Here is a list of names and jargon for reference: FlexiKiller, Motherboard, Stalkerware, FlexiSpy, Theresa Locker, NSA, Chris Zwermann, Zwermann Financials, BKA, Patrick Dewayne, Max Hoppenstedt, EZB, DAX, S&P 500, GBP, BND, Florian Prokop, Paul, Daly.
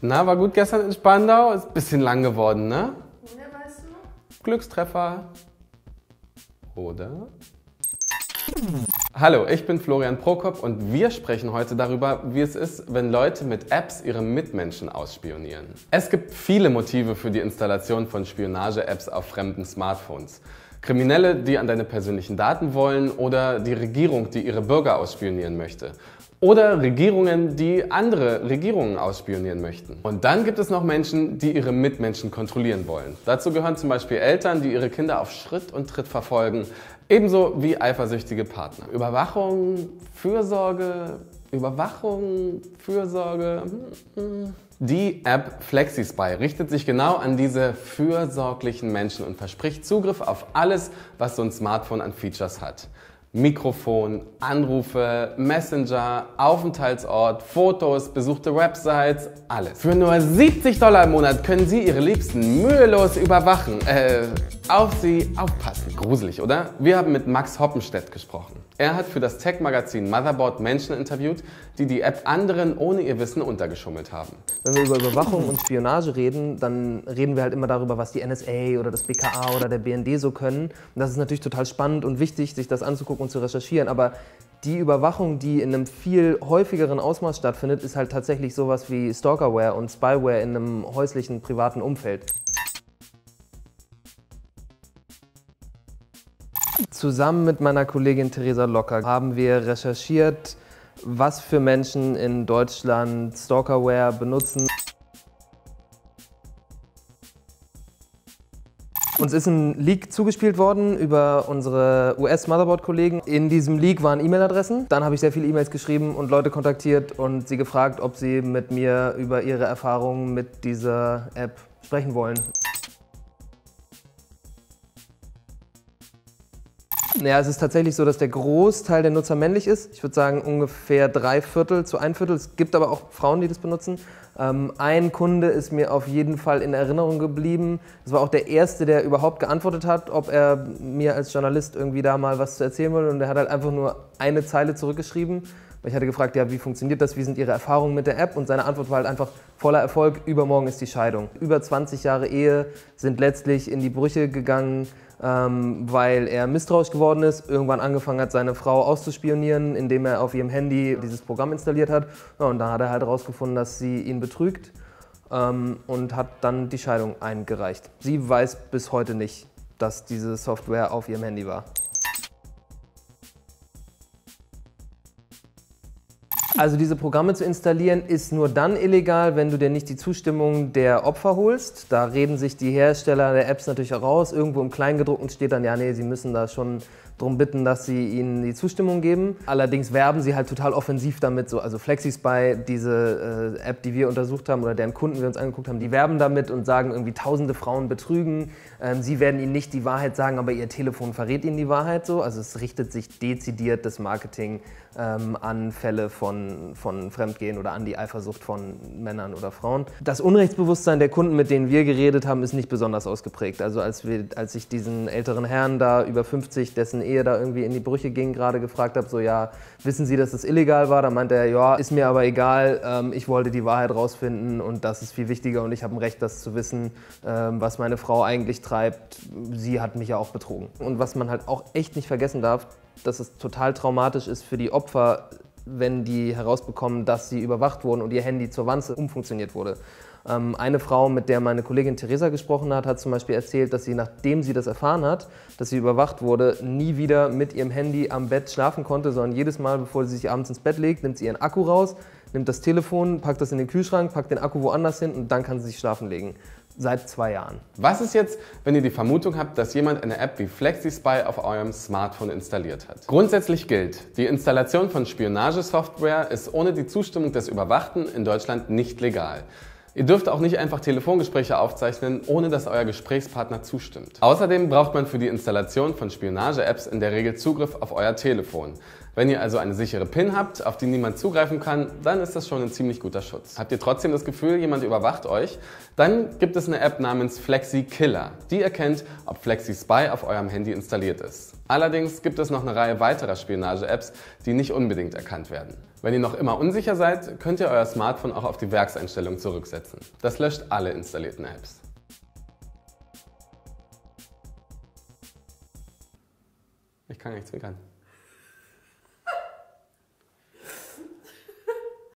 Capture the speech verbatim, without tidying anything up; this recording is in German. Na, war gut gestern in Spandau? Ist ein bisschen lang geworden, ne? Ne, weißt du? Glückstreffer. Oder? Hallo, ich bin Florian Prokop und wir sprechen heute darüber, wie es ist, wenn Leute mit Apps ihre Mitmenschen ausspionieren. Es gibt viele Motive für die Installation von Spionage-Apps auf fremden Smartphones. Kriminelle, die an deine persönlichen Daten wollen, oder die Regierung, die ihre Bürger ausspionieren möchte. Oder Regierungen, die andere Regierungen ausspionieren möchten. Und dann gibt es noch Menschen, die ihre Mitmenschen kontrollieren wollen. Dazu gehören zum Beispiel Eltern, die ihre Kinder auf Schritt und Tritt verfolgen, ebenso wie eifersüchtige Partner. Überwachung, Fürsorge, Überwachung, Fürsorge. Die App FlexiSpy richtet sich genau an diese fürsorglichen Menschen und verspricht Zugriff auf alles, was so ein Smartphone an Features hat. Mikrofon, Anrufe, Messenger, Aufenthaltsort, Fotos, besuchte Websites, alles. Für nur siebzig Dollar im Monat können Sie Ihre Liebsten mühelos überwachen, äh, auf sie aufpassen. Gruselig, oder? Wir haben mit Max Hoppenstedt gesprochen. Er hat für das Tech-Magazin Motherboard Menschen interviewt, die die App anderen ohne ihr Wissen untergeschummelt haben. Wenn wir über Überwachung und Spionage reden, dann reden wir halt immer darüber, was die N S A oder das B K A oder der B N D so können. Und das ist natürlich total spannend und wichtig, sich das anzugucken und zu recherchieren, aber die Überwachung, die in einem viel häufigeren Ausmaß stattfindet, ist halt tatsächlich sowas wie Stalkerware und Spyware in einem häuslichen, privaten Umfeld. Zusammen mit meiner Kollegin Theresa Locker haben wir recherchiert, was für Menschen in Deutschland Stalkerware benutzen. Uns ist ein Leak zugespielt worden über unsere U S-Motherboard-Kollegen. In diesem Leak waren E-Mail-Adressen. Dann habe ich sehr viele E-Mails geschrieben und Leute kontaktiert und sie gefragt, ob sie mit mir über ihre Erfahrungen mit dieser App sprechen wollen. Ja, es ist tatsächlich so, dass der Großteil der Nutzer männlich ist. Ich würde sagen ungefähr drei Viertel zu ein Viertel. Es gibt aber auch Frauen, die das benutzen. Ähm, ein Kunde ist mir auf jeden Fall in Erinnerung geblieben. Das war auch der Erste, der überhaupt geantwortet hat, ob er mir als Journalist irgendwie da mal was zu erzählen will. Und er hat halt einfach nur eine Zeile zurückgeschrieben. Ich hatte gefragt, ja, wie funktioniert das, wie sind Ihre Erfahrungen mit der App? Und seine Antwort war halt einfach, voller Erfolg, übermorgen ist die Scheidung. Über zwanzig Jahre Ehe sind letztlich in die Brüche gegangen, ähm, weil er misstrauisch geworden ist, irgendwann angefangen hat, seine Frau auszuspionieren, indem er auf ihrem Handy dieses Programm installiert hat. Ja, und da hat er halt herausgefunden, dass sie ihn betrügt ähm, und hat dann die Scheidung eingereicht. Sie weiß bis heute nicht, dass diese Software auf ihrem Handy war. Also diese Programme zu installieren ist nur dann illegal, wenn du dir nicht die Zustimmung der Opfer holst. Da reden sich die Hersteller der Apps natürlich auch raus. Irgendwo im Kleingedruckten steht dann, ja, nee, sie müssen da schon darum bitten, dass sie ihnen die Zustimmung geben. Allerdings werben sie halt total offensiv damit. So, also FlexiSpy, diese äh, App, die wir untersucht haben oder deren Kunden wir uns angeguckt haben, die werben damit und sagen irgendwie, tausende Frauen betrügen. Ähm, sie werden ihnen nicht die Wahrheit sagen, aber ihr Telefon verrät ihnen die Wahrheit. So. Also es richtet sich dezidiert das Marketing ähm, an Fälle von von Fremdgehen oder an die Eifersucht von Männern oder Frauen. Das Unrechtsbewusstsein der Kunden, mit denen wir geredet haben, ist nicht besonders ausgeprägt. Also als, wir, als ich diesen älteren Herrn da über fünfzig, dessen Ehe da irgendwie in die Brüche ging, gerade gefragt habe, so ja, wissen Sie, dass das illegal war? Da meinte er, ja, ist mir aber egal, ähm, ich wollte die Wahrheit rausfinden und das ist viel wichtiger und ich habe ein Recht, das zu wissen, ähm, was meine Frau eigentlich treibt. Sie hat mich ja auch betrogen. Und was man halt auch echt nicht vergessen darf, dass es total traumatisch ist für die Opfer, wenn die herausbekommen, dass sie überwacht wurden und ihr Handy zur Wanze umfunktioniert wurde. Eine Frau, mit der meine Kollegin Theresa gesprochen hat, hat zum Beispiel erzählt, dass sie, nachdem sie das erfahren hat, dass sie überwacht wurde, nie wieder mit ihrem Handy am Bett schlafen konnte, sondern jedes Mal, bevor sie sich abends ins Bett legt, nimmt sie ihren Akku raus, nimmt das Telefon, packt das in den Kühlschrank, packt den Akku woanders hin und dann kann sie sich schlafen legen. Seit zwei Jahren. Was ist jetzt, wenn ihr die Vermutung habt, dass jemand eine App wie FlexiSpy auf eurem Smartphone installiert hat? Grundsätzlich gilt, die Installation von Spionagesoftware ist ohne die Zustimmung des Überwachten in Deutschland nicht legal. Ihr dürft auch nicht einfach Telefongespräche aufzeichnen, ohne dass euer Gesprächspartner zustimmt. Außerdem braucht man für die Installation von Spionage-Apps in der Regel Zugriff auf euer Telefon. Wenn ihr also eine sichere PIN habt, auf die niemand zugreifen kann, dann ist das schon ein ziemlich guter Schutz. Habt ihr trotzdem das Gefühl, jemand überwacht euch? Dann gibt es eine App namens FlexiKiller. Die erkennt, ob FlexiSpy auf eurem Handy installiert ist. Allerdings gibt es noch eine Reihe weiterer Spionage-Apps, die nicht unbedingt erkannt werden. Wenn ihr noch immer unsicher seid, könnt ihr euer Smartphone auch auf die Werkseinstellung zurücksetzen. Das löscht alle installierten Apps. Ich kann nicht zwinkern.